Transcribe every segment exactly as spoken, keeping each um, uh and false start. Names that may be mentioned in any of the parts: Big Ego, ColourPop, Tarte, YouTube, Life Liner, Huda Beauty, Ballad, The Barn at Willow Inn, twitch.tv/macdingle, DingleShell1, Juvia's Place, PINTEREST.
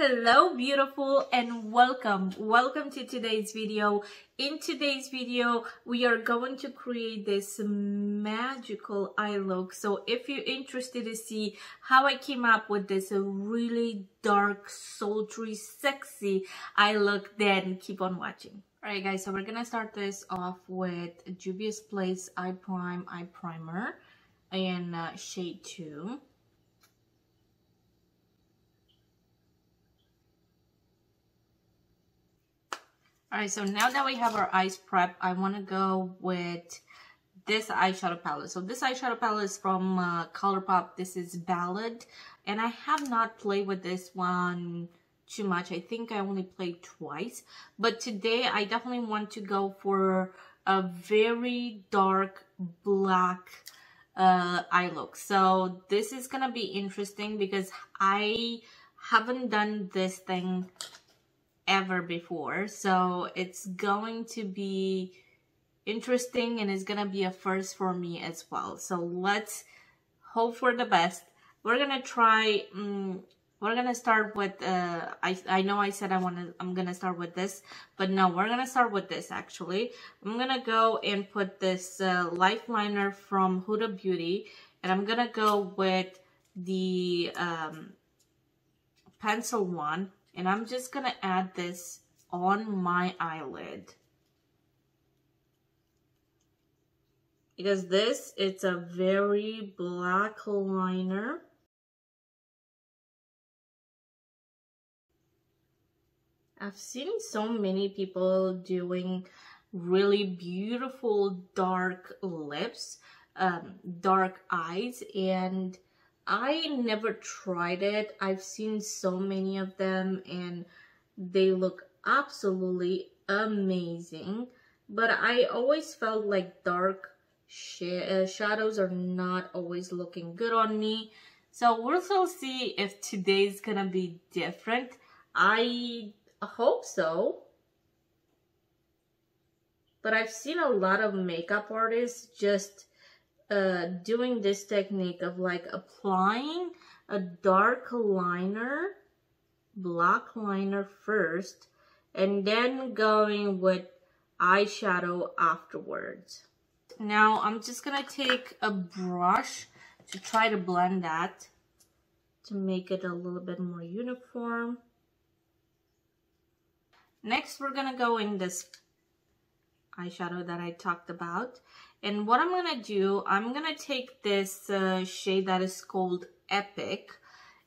Hello beautiful, and welcome welcome to today's video. In today's video we are going to create this magical eye look. So if you're interested to see how I came up with this really dark, sultry, sexy eye look, then keep on watching. All right guys, so we're gonna start this off with Juvia's Place eye prime eye primer in uh, shade two. All right, so now that we have our eyes prepped, I want to go with this eyeshadow palette. So this eyeshadow palette is from uh, ColourPop. This is Ballad, and I have not played with this one too much. I think I only played twice, but today I definitely want to go for a very dark black uh, eye look. So this is going to be interesting because I haven't done this thing ever before, so it's going to be interesting and it's gonna be a first for me as well. So let's hope for the best. We're gonna try um, we're gonna start with uh, I, I know I said I wanna I'm gonna start with this, but no, we're gonna start with this. Actually, I'm gonna go and put this uh, Life Liner from Huda Beauty, and I'm gonna go with the um, pencil one. And I'm just gonna add this on my eyelid, because this, it's a very black liner. I've seen so many people doing really beautiful dark lips, um, dark eyes, and I never tried it. I've seen so many of them and they look absolutely amazing, but I always felt like dark sh uh, shadows are not always looking good on me. So we'll still see if today's gonna be different. I hope so, but I've seen a lot of makeup artists just Uh, doing this technique of like applying a dark liner, black liner first, and then going with eyeshadow afterwards. Now I'm just gonna take a brush to try to blend that to make it a little bit more uniform. Next we're gonna go in this eyeshadow that I talked about, and what I'm gonna do, I'm gonna take this uh, shade that is called Epic,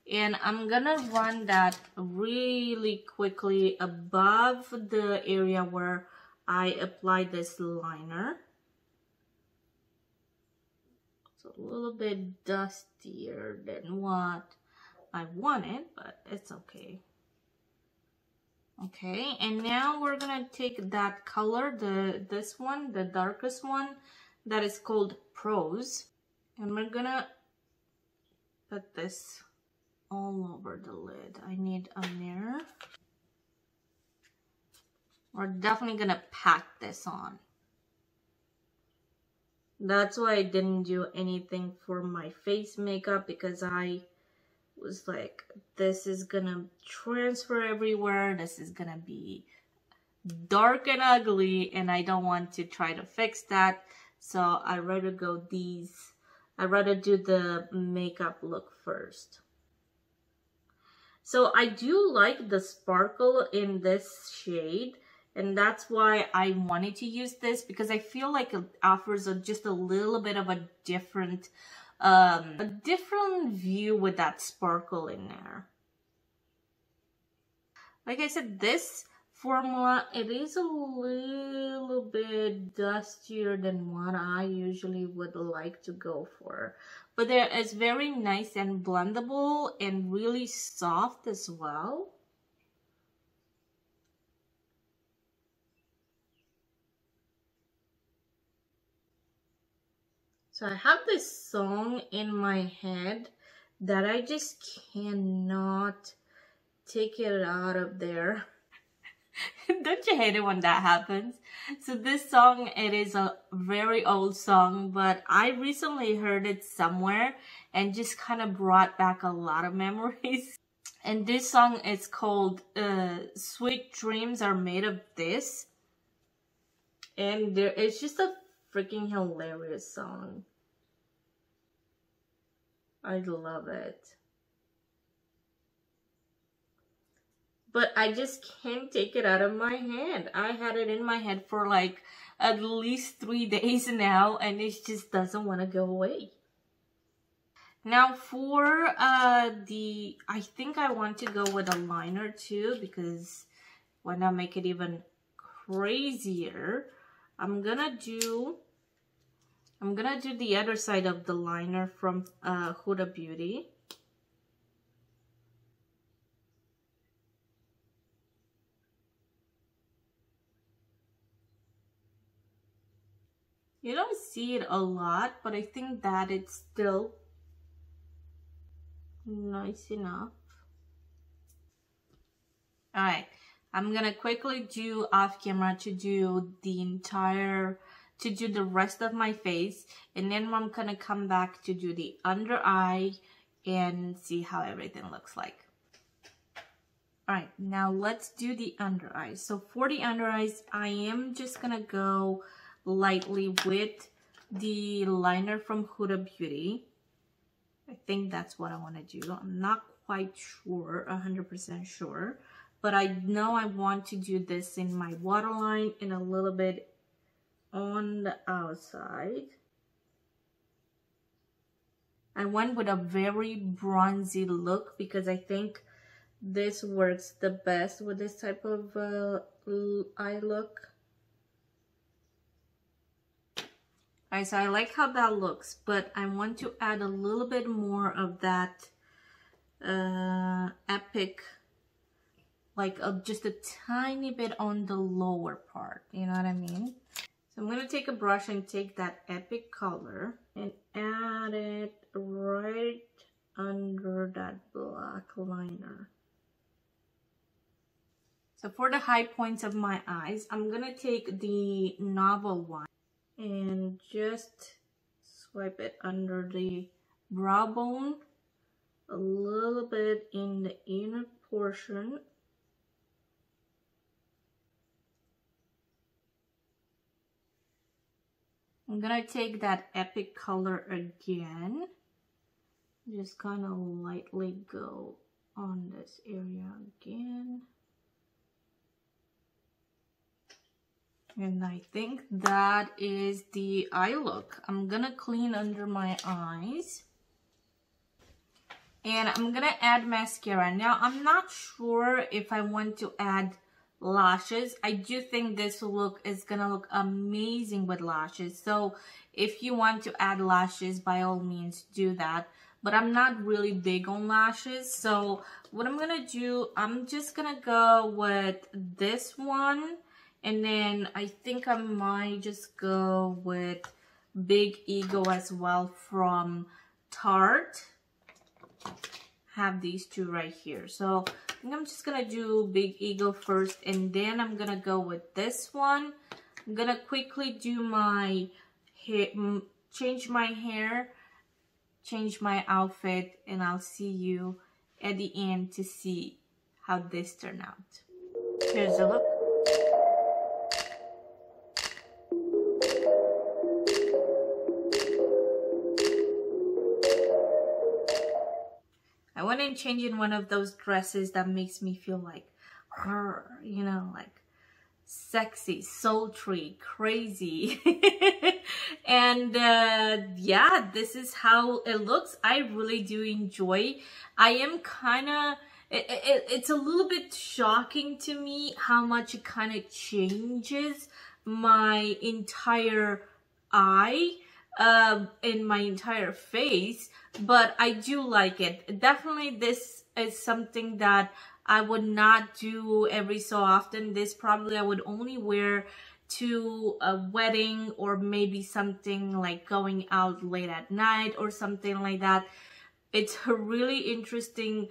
and I'm gonna run that really quickly above the area where I applied this liner. It's a little bit dustier than what I wanted, but it's okay. Okay, and now we're gonna take that color, the this one, the darkest one, that is called Prose, and we're gonna put this all over the lid. I need a mirror. We're definitely gonna pack this on. That's why I didn't do anything for my face makeup, because I was like, this is gonna transfer everywhere, this is gonna be dark and ugly, and I don't want to try to fix that. So I'd rather go these I'd rather do the makeup look first. So I do like the sparkle in this shade, and that's why I wanted to use this, because I feel like it offers a, just a little bit of a different Um, a different view with that sparkle in there. Like I said, this formula, it is a little bit dustier than what I usually would like to go for, but it is very nice and blendable and really soft as well. So I have this song in my head that I just cannot take it out of there. Don't you hate it when that happens? So this song, it is a very old song, but I recently heard it somewhere and just kind of brought back a lot of memories. And this song is called uh, Sweet Dreams Are Made of This. And there, it's just a freaking hilarious song. I love it. But I just can't take it out of my head. I had it in my head for like at least three days now, and it just doesn't want to go away. Now for uh, the, I think I want to go with a liner too, because why not make it even crazier? I'm gonna do, I'm gonna do the other side of the liner from uh, Huda Beauty. You don't see it a lot, but I think that it's still nice enough. All right, I'm gonna quickly do off camera to do the entire, to do the rest of my face, and then I'm gonna come back to do the under eye and see how everything looks like. All right, now let's do the under eyes. So for the under eyes, I am just gonna go lightly with the liner from Huda Beauty. I think that's what I want to do. I'm not quite sure, one hundred percent sure, but I know I want to do this in my waterline and a little bit on the outside. I went with a very bronzy look because I think this works the best with this type of uh, eye look. Alright, so I like how that looks, but I want to add a little bit more of that uh, epic, like uh, just a tiny bit on the lower part, you know what I mean? So I'm going to take a brush and take that epic color and add it right under that black liner. So for the high points of my eyes, I'm going to take the novel one and just swipe it under the brow bone, a little bit in the inner portion. I'm gonna take that epic color again, just kind of lightly go on this area again. And I think that is the eye look. I'm gonna clean under my eyes. And I'm gonna add mascara. Now, I'm not sure if I want to add lashes. I do think this look is gonna look amazing with lashes. So if you want to add lashes, by all means do that. But I'm not really big on lashes. So what I'm gonna do, I'm just gonna go with this one. And then I think I might just go with Big Ego as well from Tarte. Have these two right here. So I think I'm just gonna do Big Ego first, and then I'm gonna go with this one. I'm gonna quickly do my hair, change my hair, change my outfit, and I'll see you at the end to see how this turned out. Here's a look. I went and changed in one of those dresses that makes me feel like her, you know, like sexy, sultry, crazy. And uh, yeah, this is how it looks. I really do enjoy. I am kind of, it, it, it's a little bit shocking to me how much it kind of changes my entire eye. Uh, in my entire face, but I do like it. Definitely this is something that I would not do every so often. This probably I would only wear to a wedding or maybe something like going out late at night or something like that. It's a really interesting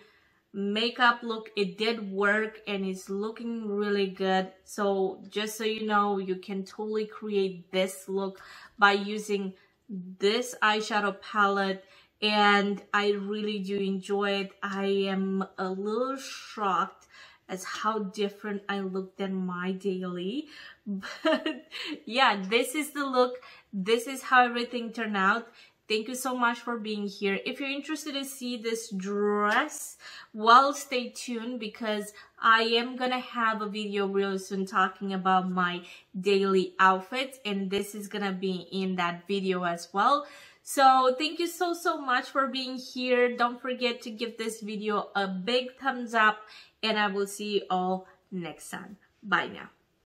makeup look. It did work and it's looking really good. So just so you know, you can totally create this look by using this eyeshadow palette and I really do enjoy it. I am a little shocked as how different I look than my daily, but yeah, this is the look. This is how everything turned out. Thank you so much for being here. If you're interested to see this dress, well, stay tuned because I am gonna have a video real soon talking about my daily outfits, and this is gonna be in that video as well. So thank you so, so much for being here. Don't forget to give this video a big thumbs up, and I will see you all next time. Bye now.